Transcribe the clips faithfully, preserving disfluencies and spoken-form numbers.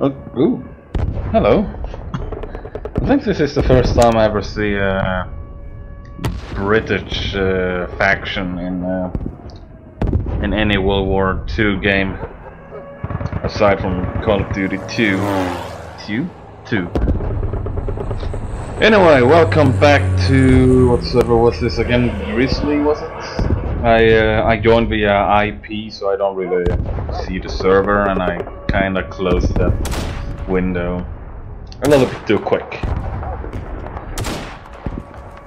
Oh, ooh. Hello. I think this is the first time I ever see a British uh, faction in uh, in any World War Two game, aside from Call of Duty two. Two? Two. Anyway, welcome back to what server was this again? Grizzly, was it? I uh, I joined via I P, so I don't really see the server, and I kind of closed that window a little bit too quick.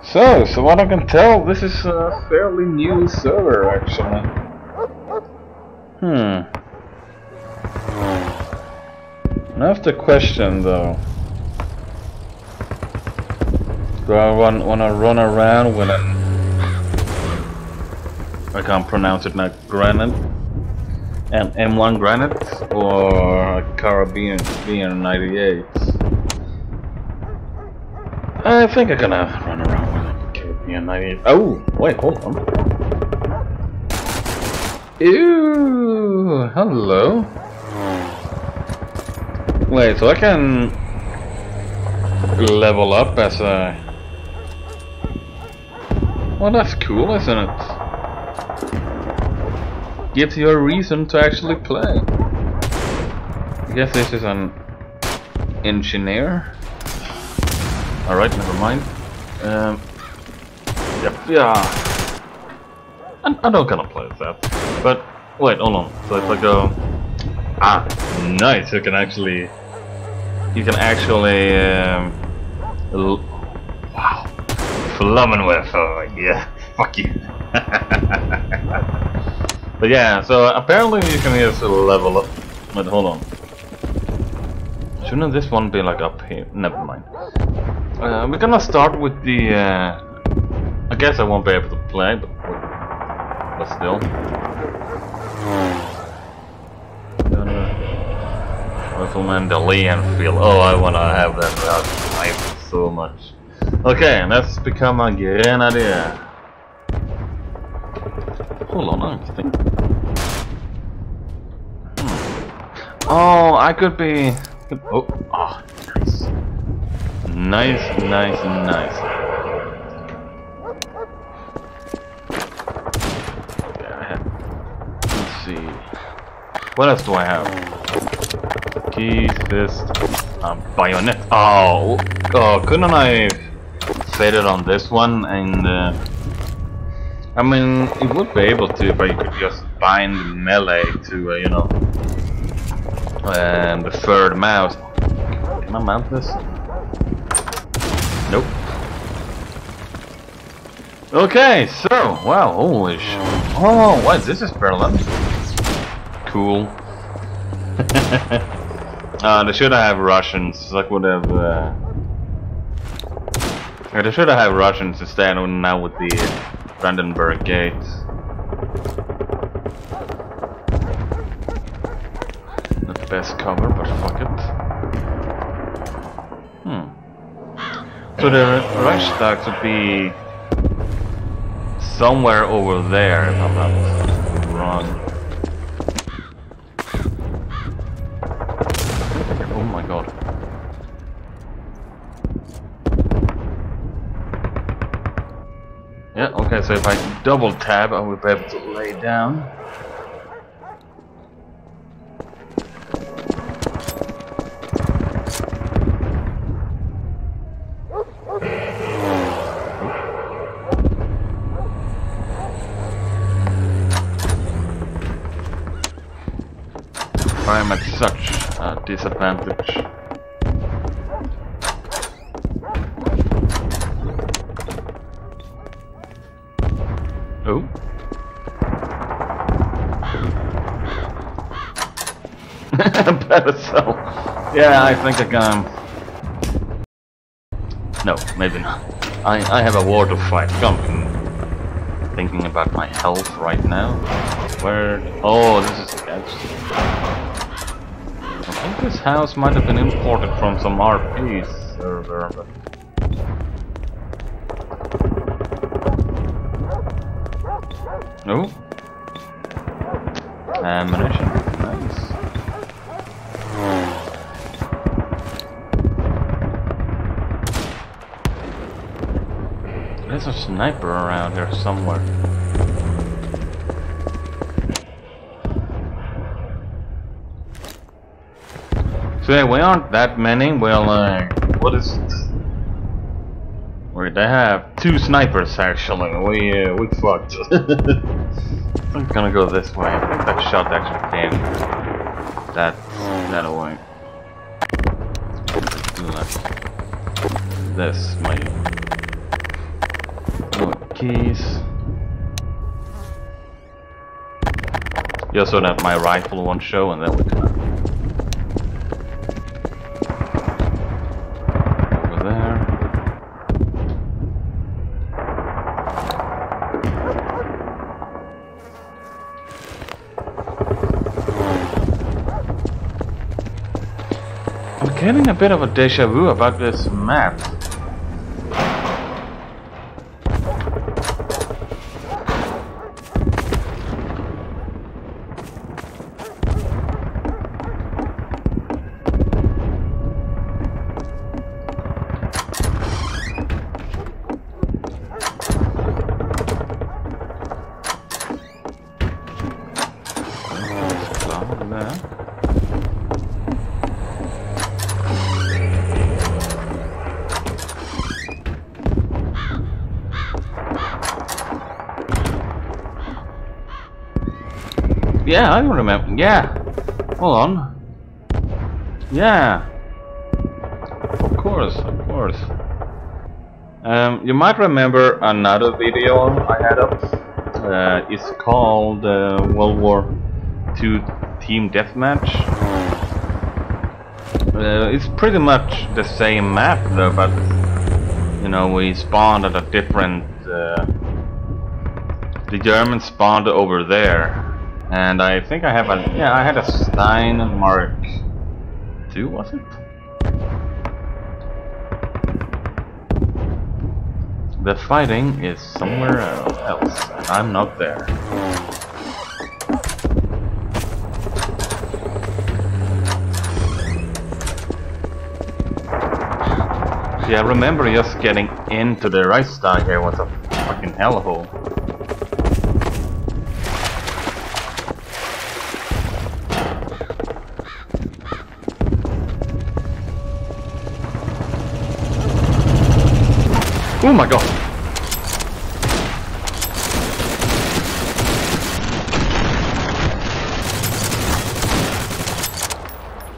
So, so what I can tell, this is a fairly new server, actually. Hmm. I have to question though. Do I want to run around with an... I can't pronounce it now. Granite? An M one Granite? Or a Karabiner ninety-eight? I think I'm gonna run around with a Karabiner ninety-eight. Oh! Wait, hold on. Ew! Hello? Wait, so I can... level up as a... Well, that's cool, isn't it? Gives you a reason to actually play. I guess this is an engineer. Alright, never mind. Um, yep, yeah. I'm, I don't gonna play that. But, wait, hold on. So if I go... Ah, nice, you can actually... You can actually... Um, l wow. Flammenwef, oh yeah, fuck you. But yeah, so apparently you can just level up. But hold on. Shouldn't this one be like up here? Never mind. Uh, we're gonna start with the. Uh, I guess I won't be able to play, but, but still. Rifleman, delay and feel. Oh, I wanna have that without life so much. Okay, let's become a grenadier. Hold on, I think. Hmm. Oh, I could be. Oh, oh, nice, nice, nice, nice. Yeah. Let's see. What else do I have? Keys, fist, um, bayonet. Oh, oh, couldn't I? Faded on this one, and uh, I mean, it would be able to if I could just bind melee to, uh, you know, and the third mouse. Can I mount this? Nope. Okay, so, wow, holy sh. Oh, what? This is parallel. Cool. uh, they should have Russians, I would have. Uh, I should have Russians to stand on now with the Brandenburg Gate. Not the best cover, but fuck it. Hmm. So the Reichstag should be somewhere over there, if I'm not wrong. Yeah, okay, so if I double tab, I will be able to lay down. I am at such a disadvantage. Oh. Better so. Yeah, I think I can. No, maybe not. I, I have a war to fight. I'm thinking about my health right now. Where? Oh, this is actually. I think this house might have been imported from some R P server, but. Oh. Ammunition. Nice. a sniper around here somewhere. So yeah, we aren't that many. Well, like, what is this? Wait, they have two snipers actually. We uh, we fucked. I'm gonna go this way. I think that shot actually came that that away. This my keys. Yeah, so that my rifle won't show, and then we can. Getting a bit of a deja vu about this map. Yeah, I remember. Yeah. Hold on. Yeah. Of course, of course. Um, you might remember another video I had up. Uh, it's called uh, World War Two Team Deathmatch. Uh, it's pretty much the same map though, but you know, we spawned at a different. Uh, the Germans spawned over there. And I think I have a, yeah, I had a Stein Mark Two, was it? The fighting is somewhere else, and I'm not there. Yeah, I remember just getting into the Reichstag here was a fucking hellhole. Oh my god!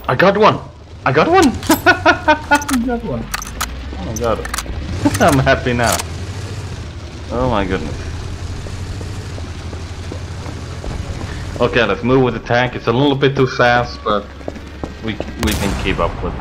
I got one! I got one! I got one! Oh my god. I'm happy now. Oh my goodness. Okay, let's move with the tank. It's a little bit too fast, but we, we can keep up with it.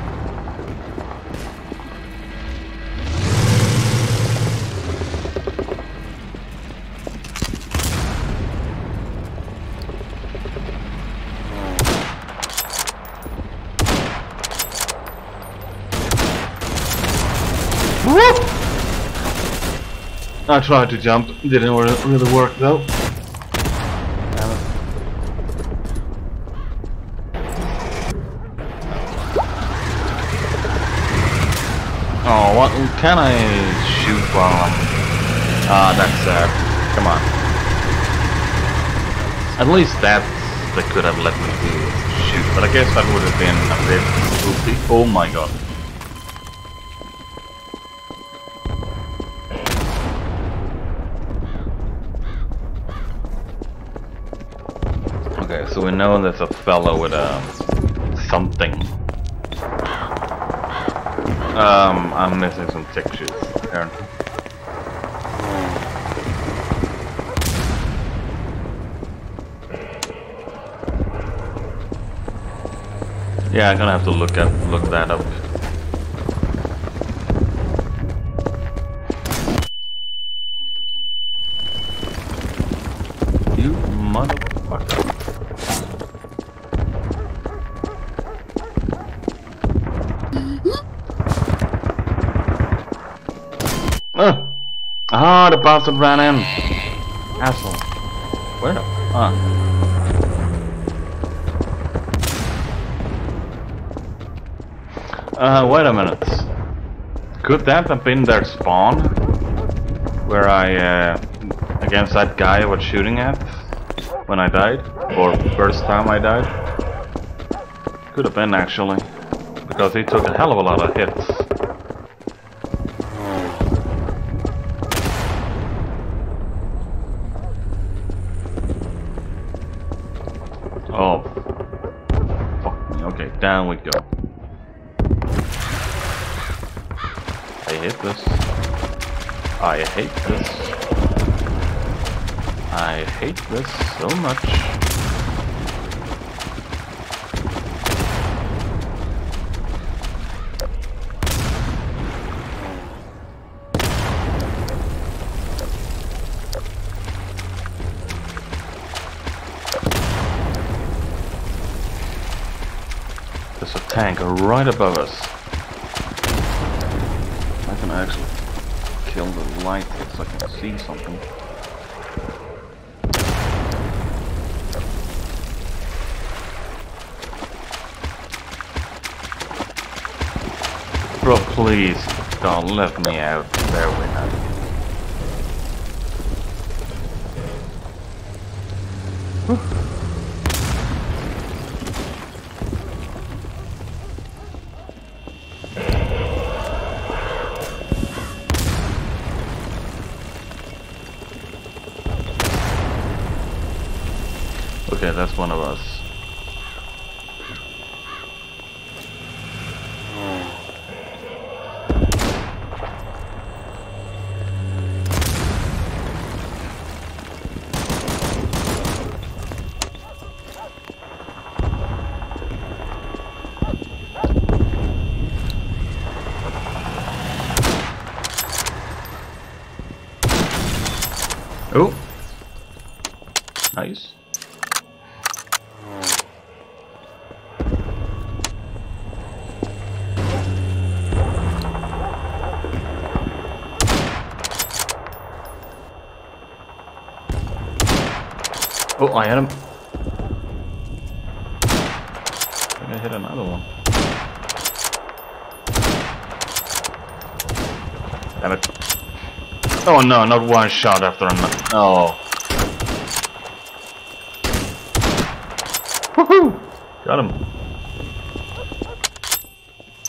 I tried to jump, didn't really work though. Oh, what can I shoot from? Ah, that's sad. Come on. At least that they could have let me do shoot, but I guess that would have been a bit spooky. Oh my god. So we know there's a fellow with a something. Um, I'm missing some textures, apparently. Yeah, I'm gonna have to look up, look that up. You motherfucker. Oh. Ah, the bastard ran in. Asshole. Where the fuck? Uh, wait a minute. Could that have been their spawn? where I, uh, against that guy I was shooting at when I died, or first time I died. Could have been actually, because he took a hell of a lot of hits. Oh, fuck me, okay, down we go. I hate this. I hate this. I hate this so much. There's a tank right above us. Actually kill the light so I can see something. Bro, please don't let me out there with that. Okay, that's one of us. Oh, nice. Oh, I hit him. I hit another one. Damn it. Oh no, not one shot after another. Oh. Woohoo! Got him.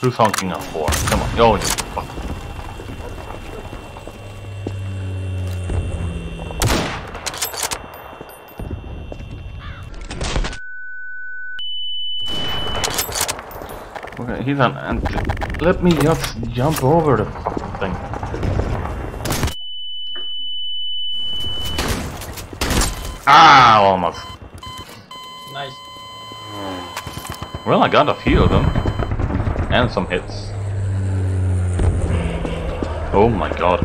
Who's honking up for? Come on. Oh, you fuck. Okay, he's on anti- Let me just jump over the fucking thing. Ah, almost. Nice. Well, I got a few of them. And some hits. Oh my god.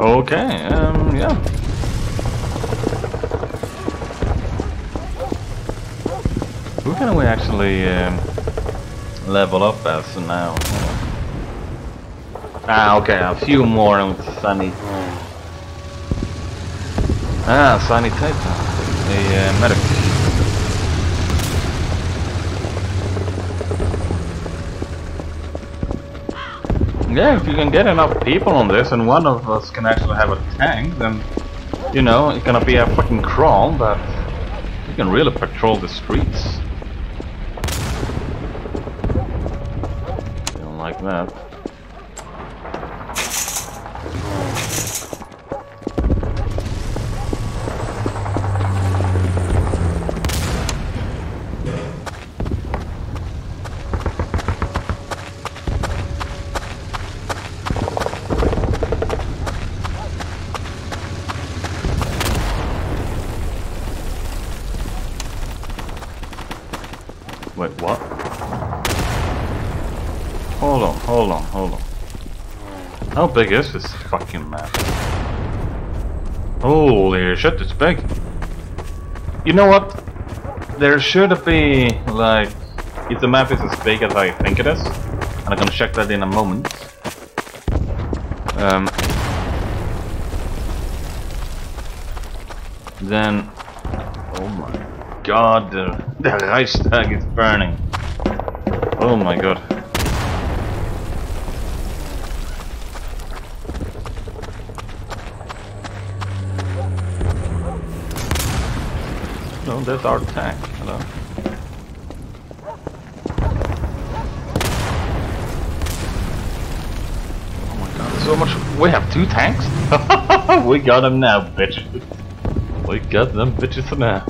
Okay, um, yeah. Who can we actually um, level up as now? Ah, okay, a few more on Sunny. Ah, Sunny Titan, the uh, medic. Yeah, if you can get enough people on this and one of us can actually have a tank, then, you know, it's gonna be a fucking crawl, but you can really patrol the streets. Like that. Wait, what? Hold on, hold on, hold on. How big is this fucking map? Holy shit, it's big. You know what? There should be, like, if the map is as big as I think it is, and I'm gonna check that in a moment. Um, then, oh my god, the, the Reichstag is burning. Oh my god. Oh, there's our tank. Hello. Oh my god, so much. We have two tanks? We got them now, bitch. We got them bitches now.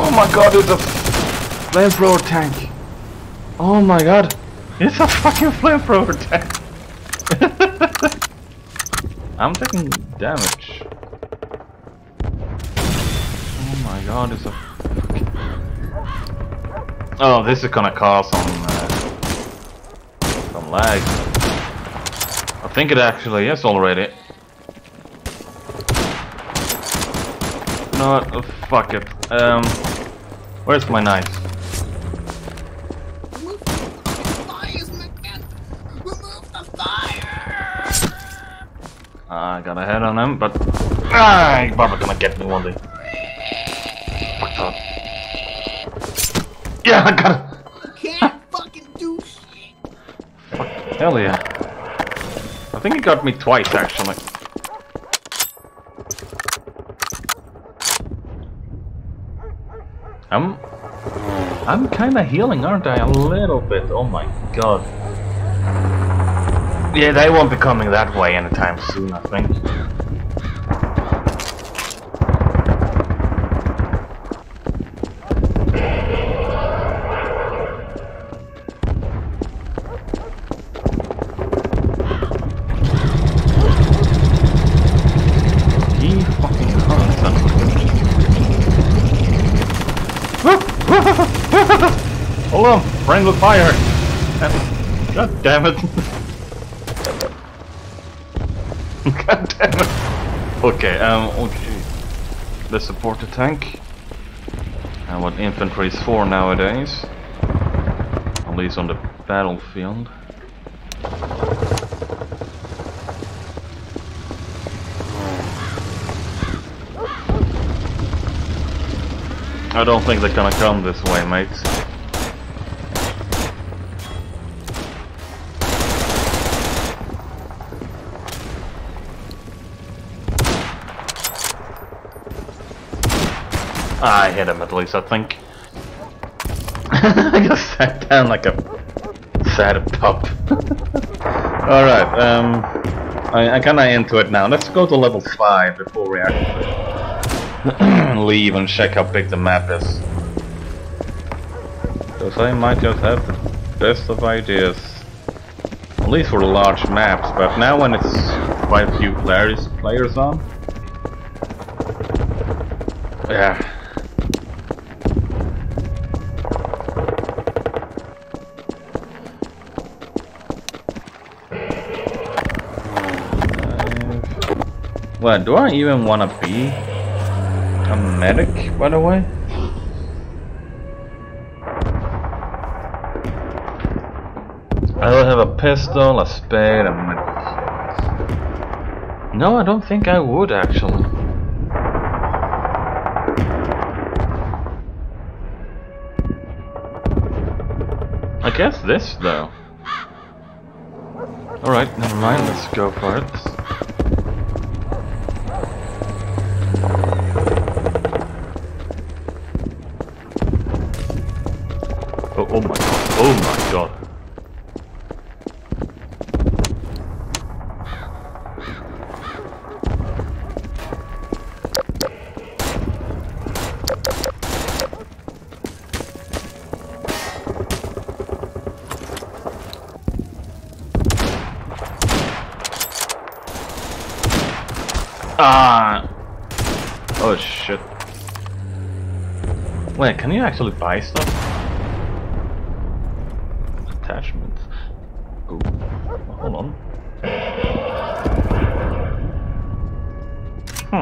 Oh my god, it's a flamethrower tank. Oh my god, it's a fucking flamethrower tank. I'm taking damage. Oh my god, it's a fucking... Oh, this is gonna cause some uh, some lag. I think it actually is already. No, oh, fuck it. Um Where's my knife? Remove the fire, McCann! Remove the fire! I got a head on him, but ah, he's probably gonna get me one day. Fuck that. Yeah, I got it! You can't fucking do shit! Fuck, hell yeah. I think he got me twice actually. I'm, I'm kind of healing, aren't I? A little bit. Oh my god. Yeah, they won't be coming that way anytime soon, I think. Hold on, friend with fire! God damn it! God damn it! Okay, um, okay. Let's support the tank. And what infantry is for nowadays. At least on the battlefield. I don't think they're gonna come this way, mates. I hit him at least, I think. I just sat down like a sad pup. Alright, um, I, I'm kinda into it now. Let's go to level five before we actually leave and check how big the map is. Because I might just have the best of ideas. At least for large maps, but now when it's quite a few players, players on. Yeah. Well, do I even want to be a medic, by the way? I don't have a pistol, a spade, a medic. No, I don't think I would, actually. I guess this, though. Alright, never mind, let's go for it. Oh my god, oh my god. Ah! Oh shit. Wait, can you actually buy stuff? Attachments. Ooh. Hold on. Hmm.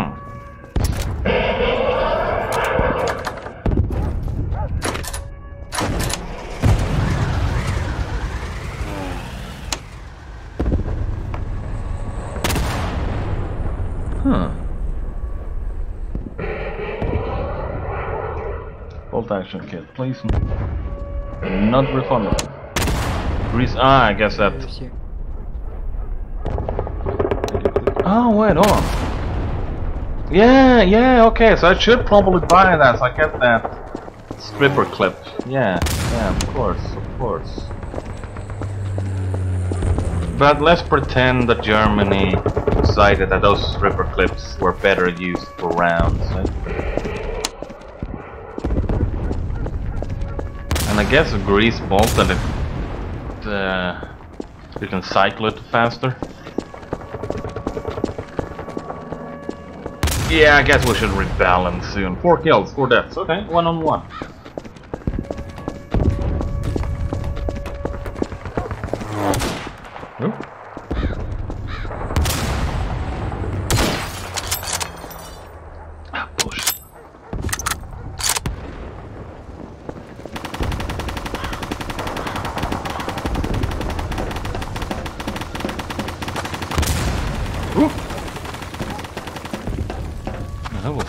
Assault action kit, please. Not refundable. Reason ah, I guess that. Oh, wait, hold on. Yeah, yeah, okay, so I should probably buy that, so I get that stripper clip. Yeah, yeah, of course, of course. But let's pretend that Germany decided that those stripper clips were better used for rounds. And I guess a grease bolt that it, uh, you can cycle it faster. Yeah, I guess we should rebalance soon. Four kills, four deaths. Okay, one on one.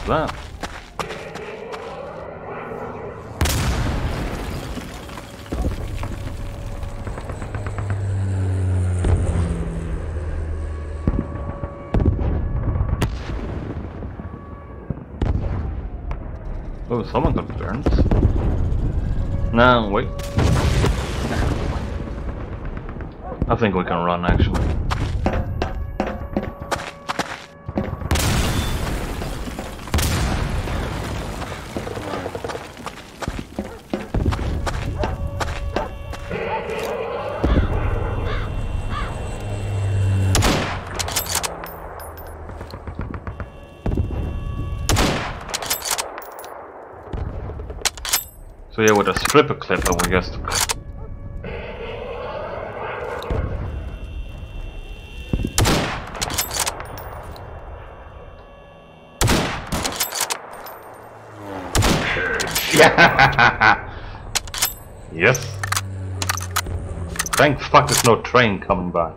That. Oh, someone got burnt. No, wait. I think we can run actually. So yeah, with a stripper clip, I would just... Yes. Thank fuck there's no train coming by.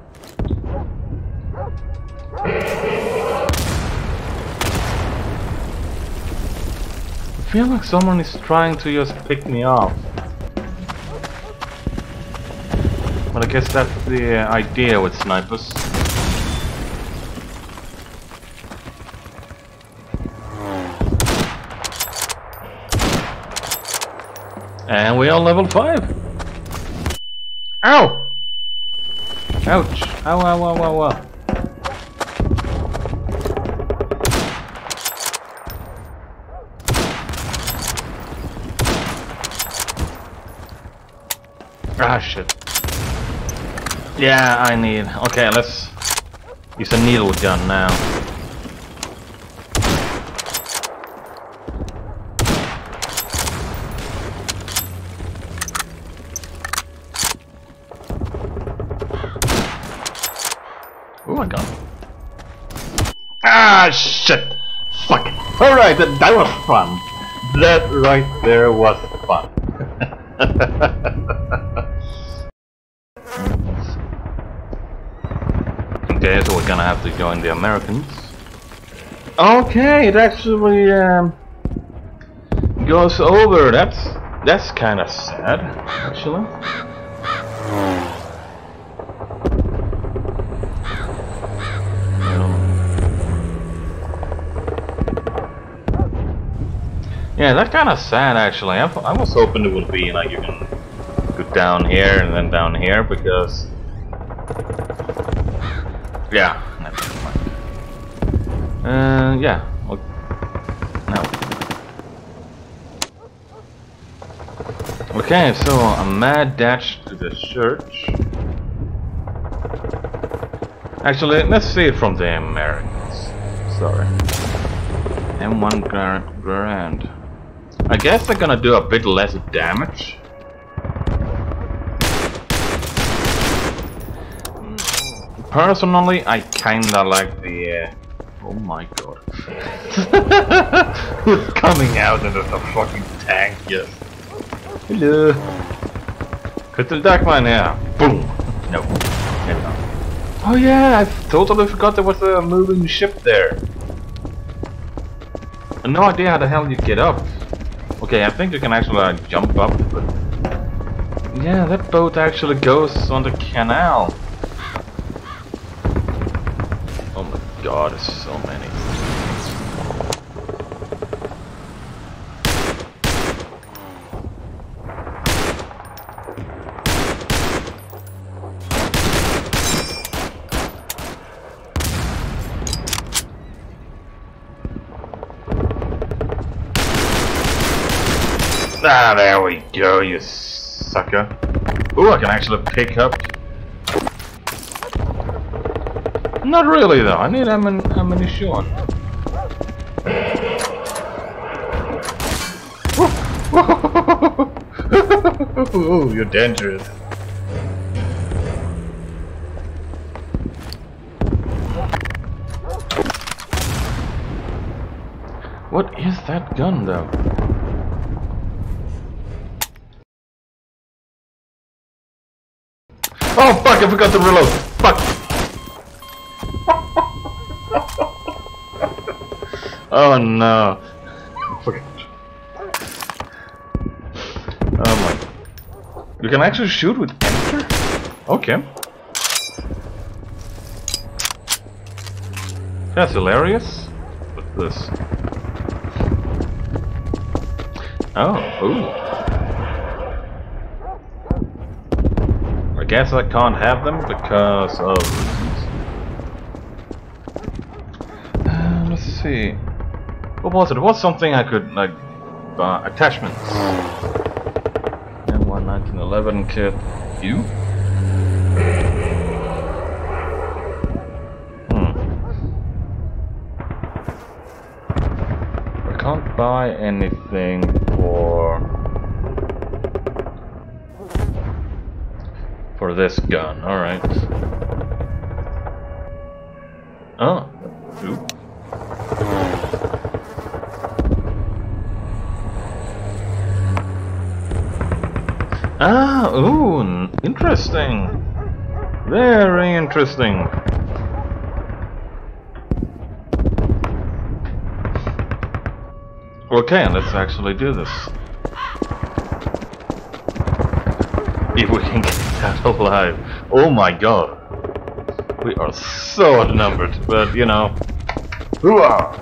I feel like someone is trying to just pick me off. But I guess that's the idea with snipers. And we are level five! Ow! Ouch! Ow, ow, ow, ow, ow. Ah, shit. Yeah, I need... Okay, let's use a needle gun now. Oh my god. Ah, shit! Fuck it. Alright, that, that was fun. That right there was fun. Okay, so we're gonna have to join the Americans. Okay, it actually um, goes over. That's that's kind of sad, actually. Yeah, that's kind of sad, actually. I, I was hoping it would be like you can go down here and then down here because. Yeah, never mind. Uh, yeah. I'll... No. Okay, so a mad dash to the church. Actually, let's see it from the Americans. Sorry. M one Garand. I guess they're gonna do a bit less damage. Personally, I kinda like the... Uh, oh my god. Who's coming out and there's a fucking tank, yes. Hello. Critical Dark Mine, yeah. Boom. No. Hello. Oh yeah, I totally forgot there was a moving ship there. No idea how the hell you get up. Okay, I think you can actually uh, jump up. But yeah, that boat actually goes on the canal. Oh my god, there's so many. Ah, there we go, you sucker. Ooh, I can actually pick up. Not really, though. I need ammunition. Ooh, you're dangerous. What is that gun, though? Oh fuck, I forgot to reload. Fuck. Oh no. Oh my. You can actually shoot with enter? Okay. That's hilarious. What's this? Oh, ooh. I guess I can't have them because of reasons. Uh, let's see. What was it? It was something I could, like, uh, attachments. M one nineteen eleven kit. You? Hmm. I can't buy anything for. For this gun, alright. Oh. Oop. Ah, ooh, interesting. Very interesting. Okay, let's actually do this. If we can get that alive. Oh my god. We are so outnumbered, but you know. Hooah!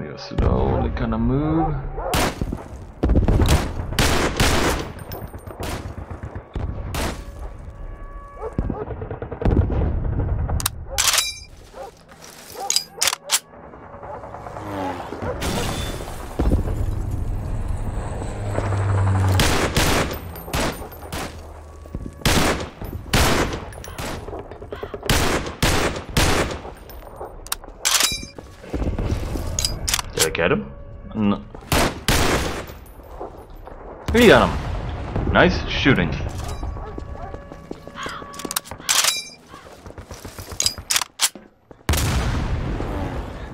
We are slowly gonna move. Get him? No. We got him. Nice shooting.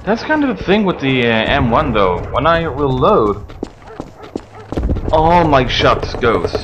That's kind of the thing with the uh, M one though. When I reload, all my shots goes.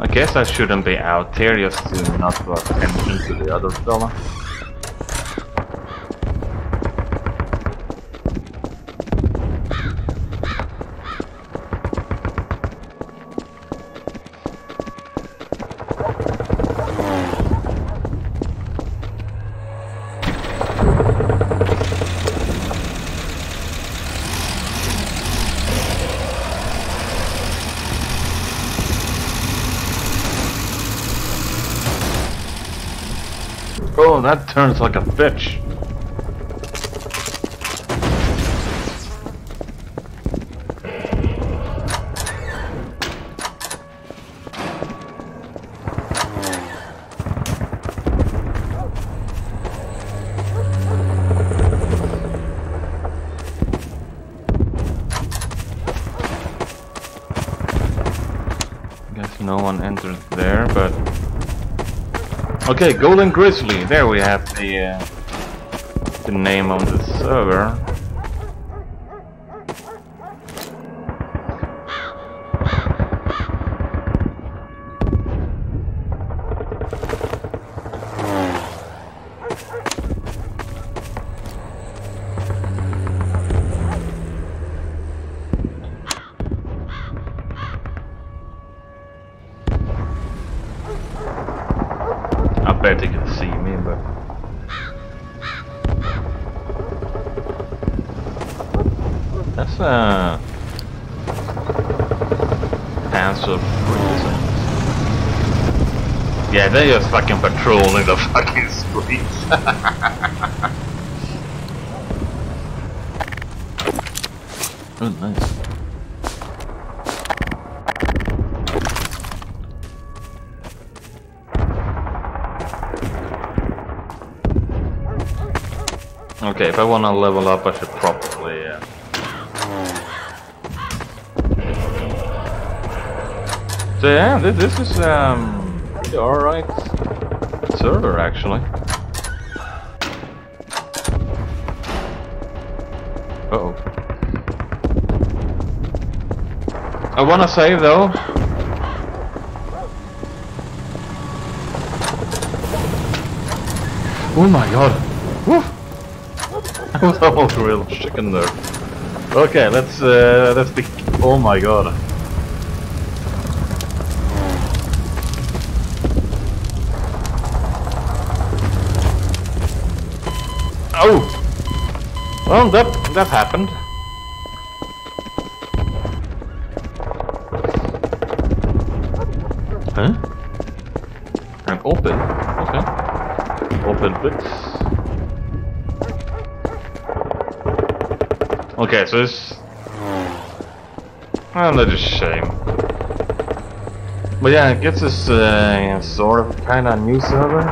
I guess I shouldn't be out there just to not put attention to the other fella. Oh, that turns like a bitch. no one entered there, but... Okay, Golden Grizzly, there we have the, uh, the name on the server. I bet they can see me, but... That's a... Answer for reasons. Yeah, they are fucking patrolling the fucking streets. Oh, nice. Okay, if I wanna level up, I should probably, uh... So yeah, this is, um... pretty alright server, actually. Uh-oh. I wanna save, though. Oh my god! Woo! I was almost real chicken there. Okay, let's uh let's be oh my god. Oh! Well, that that happened. Huh? And open. Okay. Open bits. Okay, so it's... Well, that's a shame. But yeah, I guess it's uh, sort of kind of new server.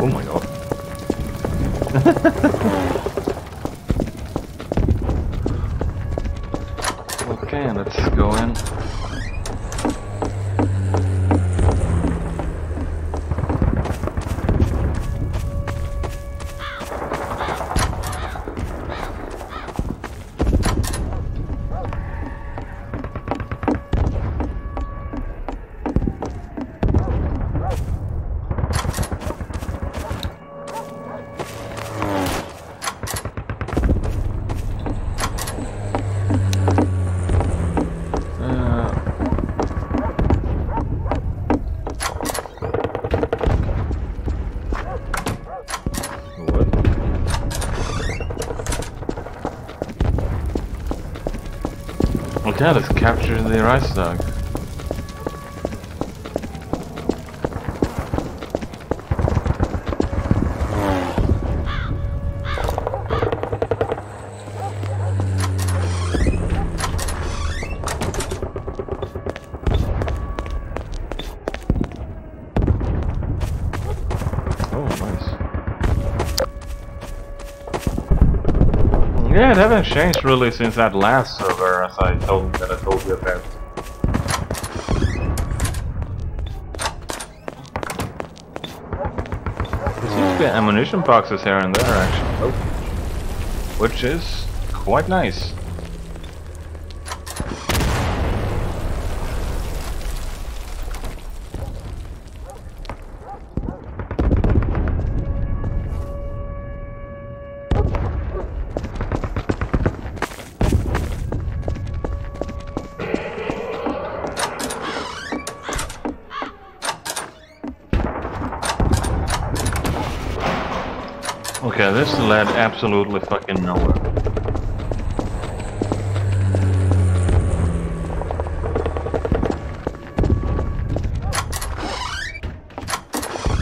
Oh my god. Okay, let's go in. Yeah, let's capture the Reichstag. Oh, nice. Yeah, it haven't changed really since that last server. I told that I told you about. There seems to be ammunition boxes here and there, actually, which is quite nice. Okay, this led absolutely fucking nowhere.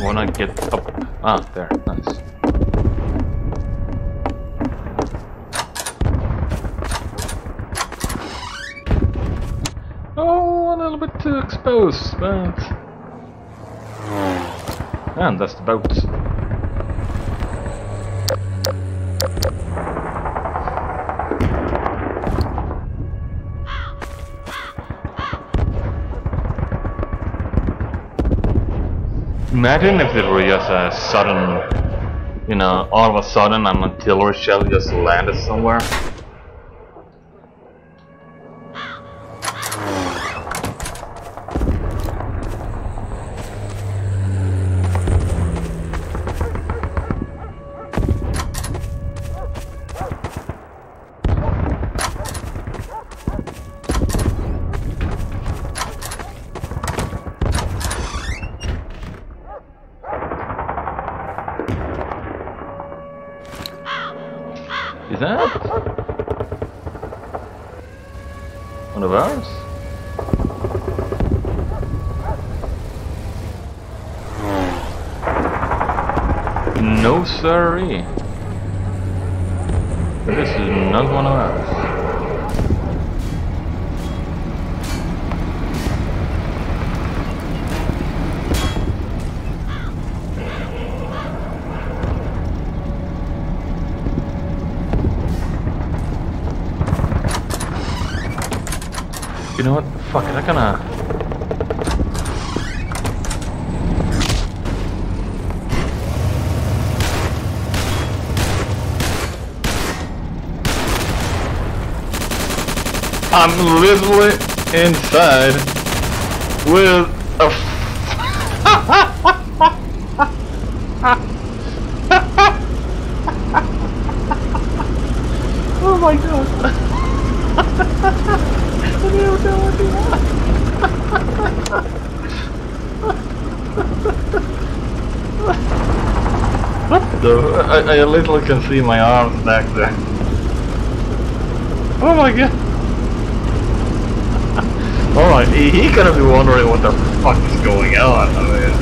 Wanna get up? Ah, there, nice. to expose, but... And that's the boat. Imagine if there were just a sudden, you know, all of a sudden an artillery shell just landed somewhere. No siree. This is not one of us. You know what? Fuck it, I gonna... I'm literally inside with a oh my god. I don't know what you want. What the? I, I literally can see my arms back there. Oh my god. Alright, he, he gonna be wondering what the fuck is going on, I mean.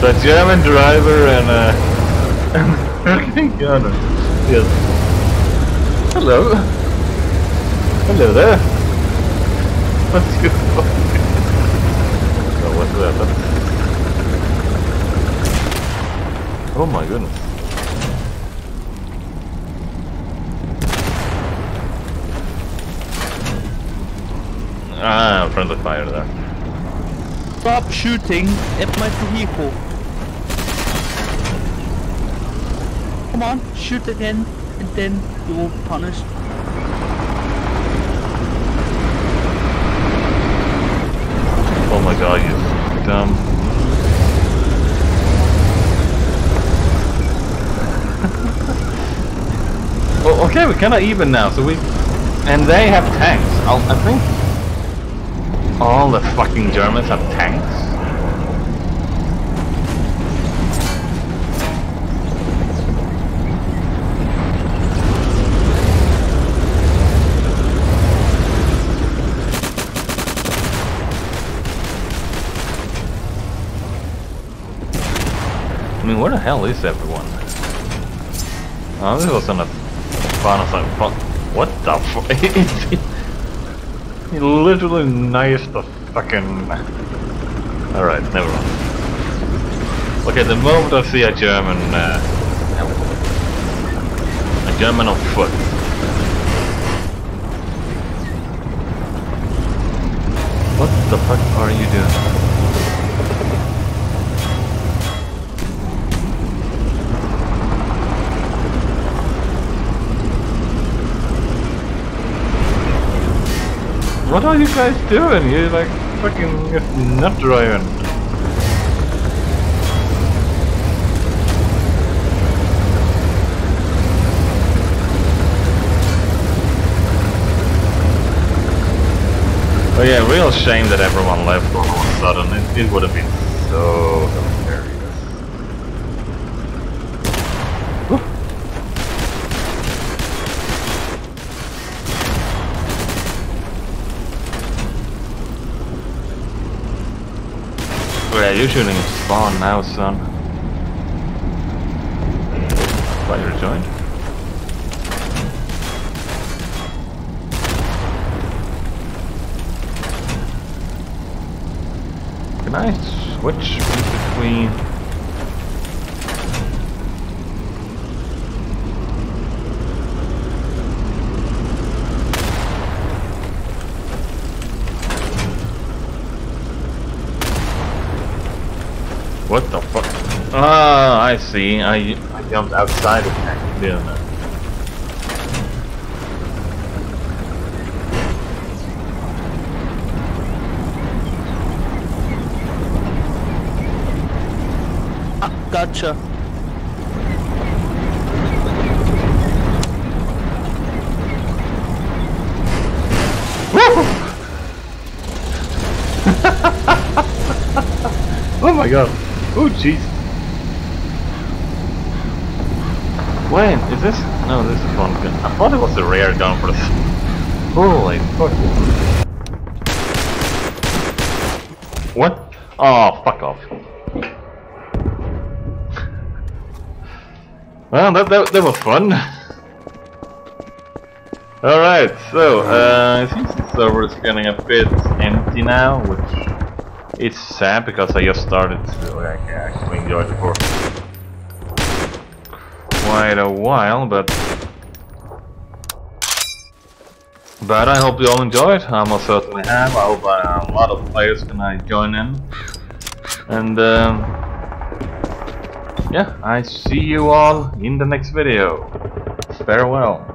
The German driver and uh American gunner. Yes. Hello. Hello there. What's going on? Oh, what's that? Oh my goodness. Ah, friendly fire there. Stop shooting at my vehicle. Come on, shoot again, and then you will punish. Oh my god, you dumb. Well, okay, we're kinda even now, so we... And they have tanks, I'll, I think. All the fucking Germans have tanks. I mean, where the hell is everyone? Oh, this was on a fun fun. What the fuck? He literally knifed the fucking... Alright, never mind. Okay, the moment I see a German... Uh, a German on foot. What the fuck are you doing? What are you guys doing? You're like fucking just nut driving. Oh yeah, real shame that everyone left all of a sudden. It, it would have been so hilarious. Woo. Yeah, you're shooting spawn now, son. Fire joined. Can I switch between... What the fuck? Ah, I see. I, I jumped outside of that, didn't I? Gotcha. Oh my god. Oh jeez. Wait, is this? No, this is one gun. I thought it was a rare gun for this. Holy fuck. What? Oh, fuck off. Well, that, that, that was fun. Alright, so, uh, it seems the server is getting a bit empty now, which is sad because I just started to like, actually enjoy it for quite a while, but... But I hope you all enjoyed. I most certainly have. I hope uh, a lot of players can uh, join in. And, um... yeah, I see you all in the next video. Farewell.